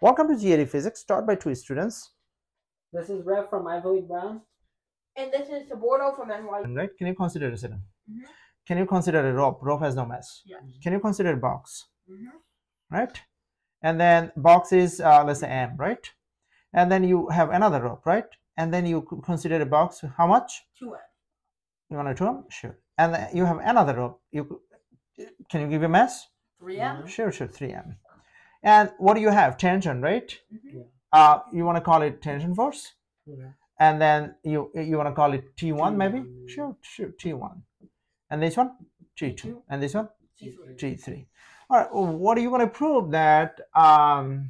Welcome to GAD Physics, taught by two students. This is Rev from Ivy League Brown. And this is Sabordo from NYU. Right? Can you consider a cylinder? Mm-hmm. Can you consider a rope? Rope has no mass. Yeah. Can you consider a box? Mm-hmm. Right? And then box is, let's say M, right? And then you have another rope, right? And then you consider a box, how much? 2M. You want a 2M? Sure. And then you have another rope. Can you give a mass? 3M. Sure, 3M. And what do you have? Tension, right? Mm-hmm. You want to call it tension force? Yeah. And then you want to call it T1 maybe? Sure, T1. And this one? T2. And this one? T3. All right, what are you going to prove that T1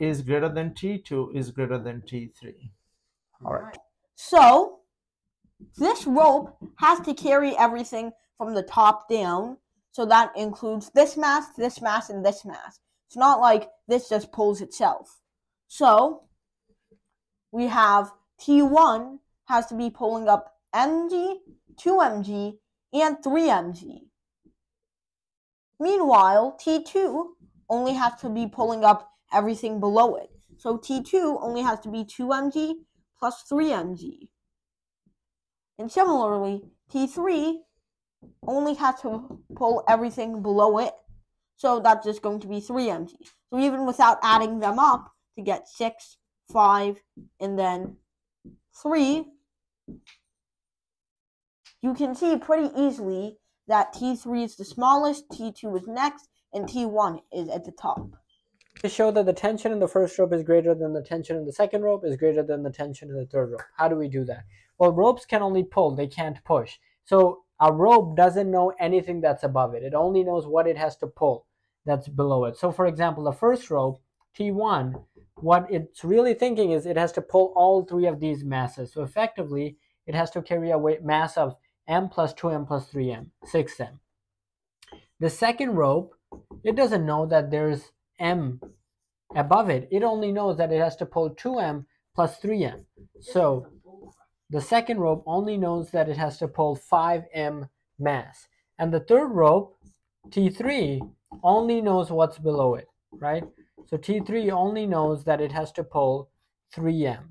is greater than T2 is greater than T3? All right. So this rope has to carry everything from the top down. So that includes this mass, and this mass. It's not like this just pulls itself. So we have T1 has to be pulling up mg, 2mg, and 3mg. Meanwhile, T2 only has to be pulling up everything below it. So T2 only has to be 2mg plus 3mg. And similarly, T3 only has to pull everything below it. So that's just going to be 3mg. So even without adding them up to get 6, 5, and then 3, you can see pretty easily that T3 is the smallest, T2 is next, and T1 is at the top. To show that the tension in the first rope is greater than the tension in the second rope is greater than the tension in the third rope. How do we do that? Well, ropes can only pull, they can't push. So a rope doesn't know anything that's above it. It only knows what it has to pull that's below it. So for example, the first rope, T1, what it's really thinking is it has to pull all three of these masses. So effectively, it has to carry a weight mass of m plus 2m plus 3m, 6m. The second rope, it doesn't know that there's m above it. It only knows that it has to pull 2m plus 3m. So the second rope only knows that it has to pull 5m mass. And the third rope, T3, only knows what's below it, right? So T3 only knows that it has to pull 3m.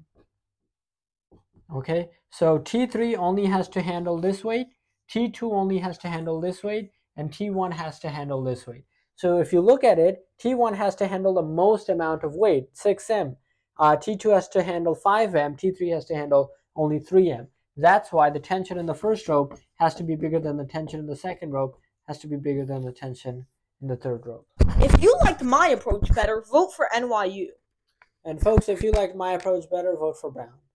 Okay, so T3 only has to handle this weight, T2 only has to handle this weight, and T1 has to handle this weight. So if you look at it, T1 has to handle the most amount of weight, 6m. T2 has to handle 5m, T3 has to handle only 3m. That's why the tension in the first rope has to be bigger than the tension in the second rope, has to be bigger than the tension in the third rope. If you liked my approach better, vote for NYU. And folks, if you liked my approach better, vote for Brown.